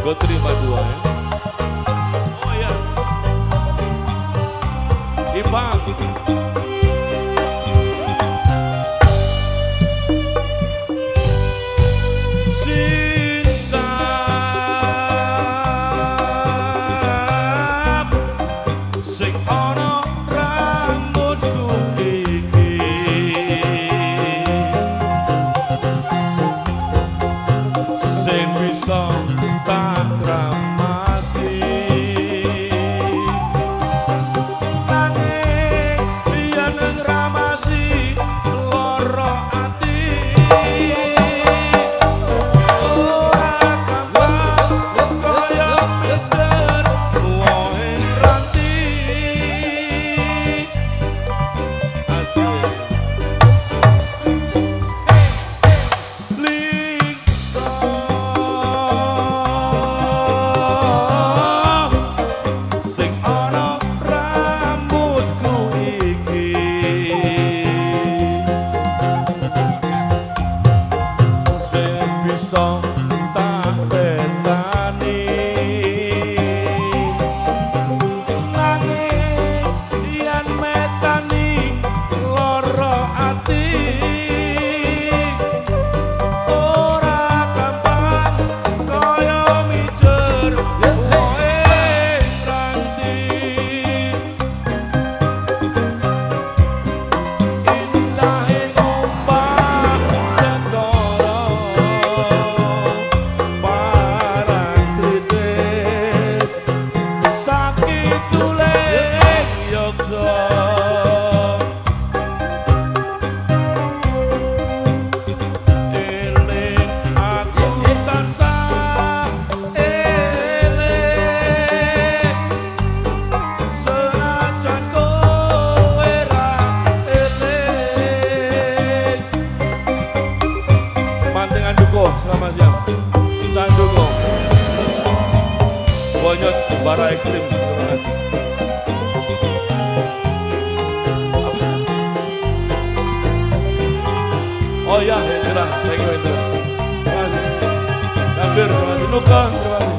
Gue terima dua ya. Oh ya. Ipang gitu. Para ekstrim, terima kasih. Apa? Oh ya, terima kasih. Terima kasih. Hampir, terima kasih. Luka, terima kasih.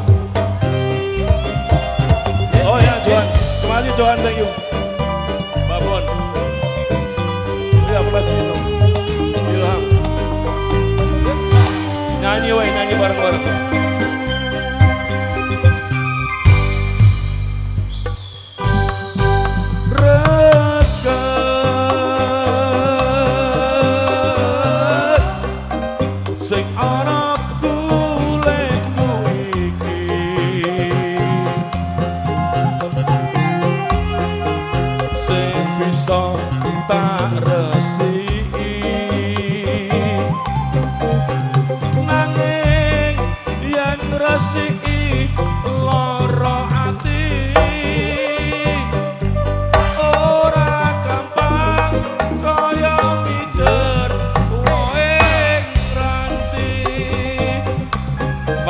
Oh ya, Johan. Terima kasih, Johan. Thank you. Babon. Ya, pelajin itu. Ilham. Nyanyi, weh. Nyanyi bareng-bareng.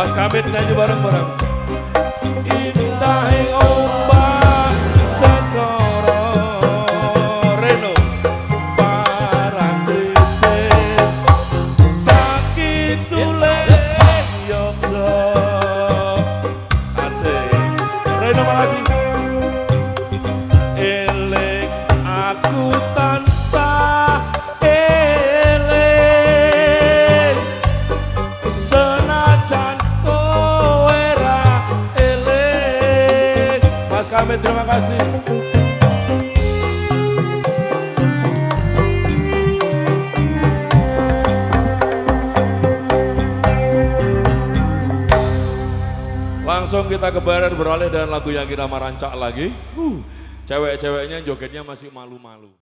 Mas Kamit nyanyi bareng-bareng. Indah ombak sekoro reno parantritis sakit tulen yokso asik reno makasih. Elek aku tansah elek senajan kami. Terima kasih. Langsung kita ke barat beralih dengan lagu yang kita merancak lagi. Cewek-ceweknya jogetnya masih malu-malu.